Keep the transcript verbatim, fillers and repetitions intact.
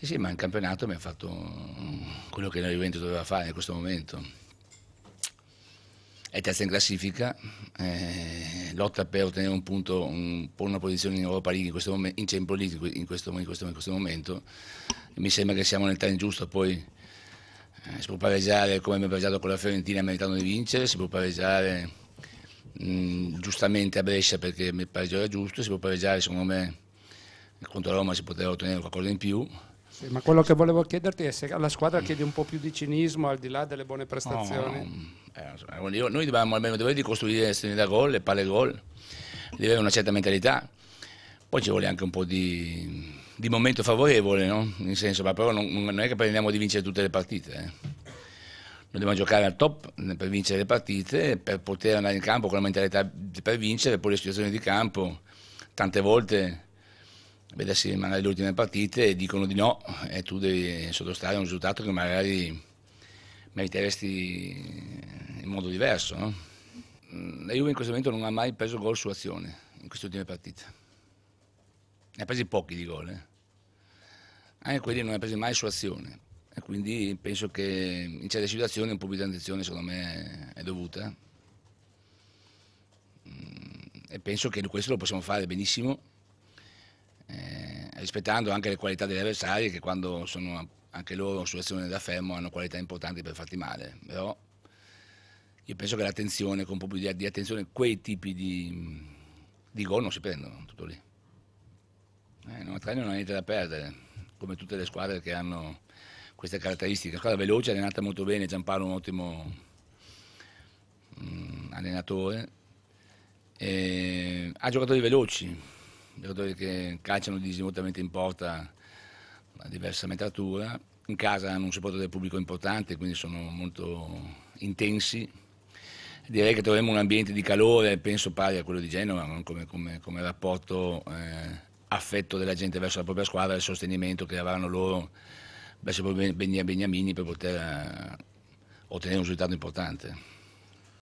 Sì, sì, ma in campionato abbiamo fatto quello che la Juventus doveva fare in questo momento. È terza in classifica, eh, lotta per ottenere un punto, un, una posizione in Europa League, in, questo momen, in Champions League in questo, in, questo, in questo momento. Mi sembra che siamo nel time giusto, poi eh, si può pareggiare come abbiamo pareggiato con la Fiorentina meritando di vincere, si può pareggiare mh, giustamente a Brescia perché il pareggio era giusto, si può pareggiare, secondo me, contro Roma si poteva ottenere qualcosa in più. Sì, ma quello che volevo chiederti è se alla squadra chiedi un po' più di cinismo al di là delle buone prestazioni. No, no. Eh, noi dobbiamo almeno dover di costruire da gol, le palle gol, di avere una certa mentalità, poi ci vuole anche un po' di, di momento favorevole, no? Nel senso, ma però non, non è che prendiamo di vincere tutte le partite, eh. Noi dobbiamo giocare al top per vincere le partite, per poter andare in campo con la mentalità per vincere, poi le situazioni di campo tante volte vedersi magari le ultime partite e dicono di no e tu devi sottostare a un risultato che magari meriteresti in modo diverso, no? La Juve in questo momento non ha mai preso gol su azione in queste ultime partite, ne ha presi pochi di gol, eh? Anche quelli non ne ha presi mai su azione, e quindi penso che in certe situazioni un po' di attenzione secondo me è dovuta, e penso che questo lo possiamo fare benissimo, eh, rispettando anche le qualità degli avversari, che quando sono anche loro su azione da fermo hanno qualità importanti per farti male, però io penso che l'attenzione, con un po' di attenzione, quei tipi di, di gol non si prendono, tutto lì. Eh, non ha niente da perdere, come tutte le squadre che hanno queste caratteristiche. La squadra veloce, allenata molto bene, Gianparlo è un ottimo mh, allenatore, e ha giocatori veloci, giocatori che calciano disimultaneamente in porta a diversa metratura, in casa hanno un supporto del pubblico importante, quindi sono molto intensi. Direi che troveremo un ambiente di calore, penso pari a quello di Genova, come, come, come rapporto eh, affetto della gente verso la propria squadra e il sostenimento che avranno loro verso i propri beniamini per poter eh, ottenere un risultato importante.